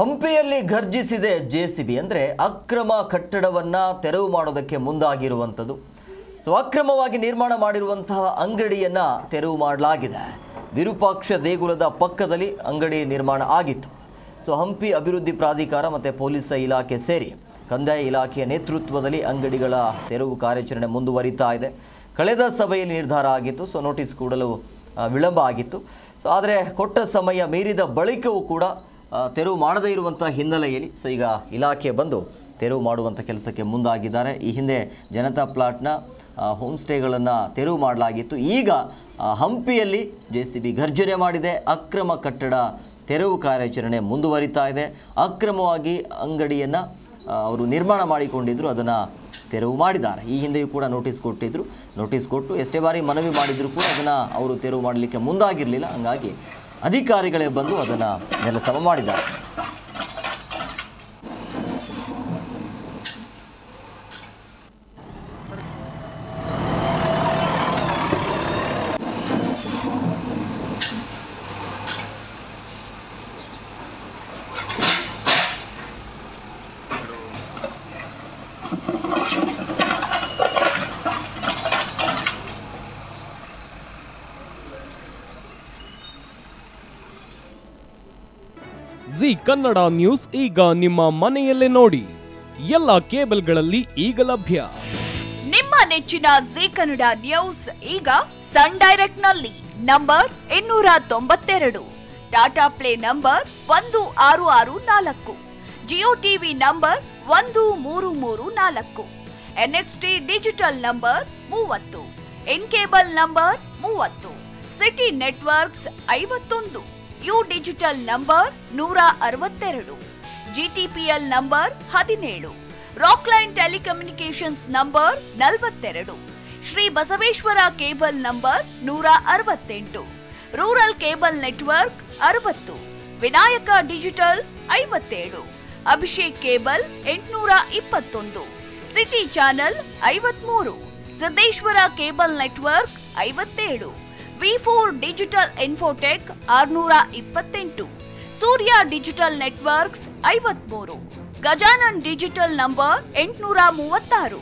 ಹಂಪಿಯಲ್ಲಿ ಘರ್ಜಿಸಿದೆ ಜೆಸಿಬಿ ಅಂದ್ರೆ ಅಕ್ರಮ ಕಟ್ಟಡವನ್ನ ತೆರವು ಮಾಡೋದಕ್ಕೆ ಮುಂದಾಗಿರುವಂತದ್ದು. ಸೊ ಅಕ್ರಮವಾಗಿ ನಿರ್ಮಾಣ ಮಾಡಿರುವಂತಹ ಅಂಗಡಿಯನ್ನ ತೆರವು ಮಾಡಲಾಗಿದೆ. ವಿರೂಪಾಕ್ಷ ದೇಗುಲದ ಪಕ್ಕದಲ್ಲಿ ಅಂಗಡಿ ನಿರ್ಮಾಣ ಆಗಿತ್ತು. ಸೊ ಹಂಪಿ ಅಭಿವೃದ್ಧಿ ಪ್ರಾಧಿಕಾರ ಮತ್ತು ಪೊಲೀಸ್ ಇಲಾಖೆ ಸೇರಿ ಕಂದಾಯ ಇಲಾಖೆಯ ನೇತೃತ್ವದಲ್ಲಿ ಅಂಗಡಿಗಳ ತೆರವು ಕಾರ್ಯಾಚರಣೆ ಮುಂದುವರಿತಾ ಇದೆ. ಕಳೆದ ಸಭೆಯಲ್ಲಿ ನಿರ್ಧಾರ ಆಗಿತ್ತು. ಸೊ ನೋಟಿಸ್ ಕೂಡಲು ವಿಳಂಬ ಆಗಿತ್ತು. ಸೊ ಆದರೆ ಕೊಟ್ಟ ಸಮಯ ಮೀರಿದ ಬಳಿಕವೂ ಕೂಡ ತೆರವು ಮಾಡದೇ ಇರುವಂತಹ ಹಿನ್ನೆಲೆಯಲ್ಲಿ ಸೊ ಈಗ ಇಲಾಖೆ ಬಂದು ತೆರವು ಮಾಡುವಂಥ ಕೆಲಸಕ್ಕೆ ಮುಂದಾಗಿದ್ದಾರೆ. ಈ ಹಿಂದೆ ಜನತಾ ಪ್ಲಾಟ್ನ ಹೋಮ್ ಸ್ಟೇಗಳನ್ನು ತೆರವು ಮಾಡಲಾಗಿತ್ತು. ಈಗ ಹಂಪಿಯಲ್ಲಿ ಜೆ ಸಿ ಬಿ ಘರ್ಜನೆ ಮಾಡಿದೆ. ಅಕ್ರಮ ಕಟ್ಟಡ ತೆರವು ಕಾರ್ಯಾಚರಣೆ ಮುಂದುವರಿತಾ ಇದೆ. ಅಕ್ರಮವಾಗಿ ಅಂಗಡಿಯನ್ನು ಅವರು ನಿರ್ಮಾಣ ಮಾಡಿಕೊಂಡಿದ್ದರು, ಅದನ್ನು ತೆರವು ಮಾಡಿದ್ದಾರೆ. ಈ ಹಿಂದೆಯೂ ಕೂಡ ನೋಟಿಸ್ ಕೊಟ್ಟಿದ್ದರು. ನೋಟಿಸ್ ಕೊಟ್ಟು ಎಷ್ಟೇ ಬಾರಿ ಮನವಿ ಮಾಡಿದರೂ ಕೂಡ ಅದನ್ನು ಅವರು ತೆರವು ಮಾಡಲಿಕ್ಕೆ ಮುಂದಾಗಿರಲಿಲ್ಲ. ಹಂಗಾಗಿ ಅಧಿಕಾರಿಗಳೇ ಬಂದು ಅದನ್ನು ನೆಲಸಮ ಮಾಡಿದ್ದಾರೆ. ಜಿ ಕನ್ನಡ ನ್ಯೂಸ್ ಈಗ ನಿಮ್ಮ ಮನೆಯಲ್ಲೇ ನೋಡಿ, ಎಲ್ಲ ಕೇಬಲ್ಗಳಲ್ಲಿ ಈಗ ಲಭ್ಯ. ನಿಮ್ಮ ನೆಚ್ಚಿನ ಜಿ ಕನ್ನಡ ನ್ಯೂಸ್ ಈಗ ಸನ್ ಡೈರೆಕ್ಟ್ ನಲ್ಲಿ number 292, Tata Play number 1664, Jio TV number 1334, NXT digital number 30, N cable number 30, city networks 51, U digital number 162, GTPL number 17, Rockline telecommunications number 42, Shri Basaveshwara cable number 168, rural cable network 60, Vinayaka digital 57, Abhishek cable 821, city channel 53, Siddeshwara cable network 57, V4 digital infotech 628, ಸೂರ್ಯ digital networks 53, Gajanan digital number 836,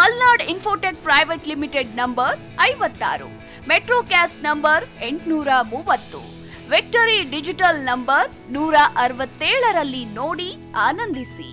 Malnad Infotech private limited number 56, Metrocast number 830, victory digital number 167ರಲ್ಲಿ ನೋಡಿ ಆನಂದಿಸಿ.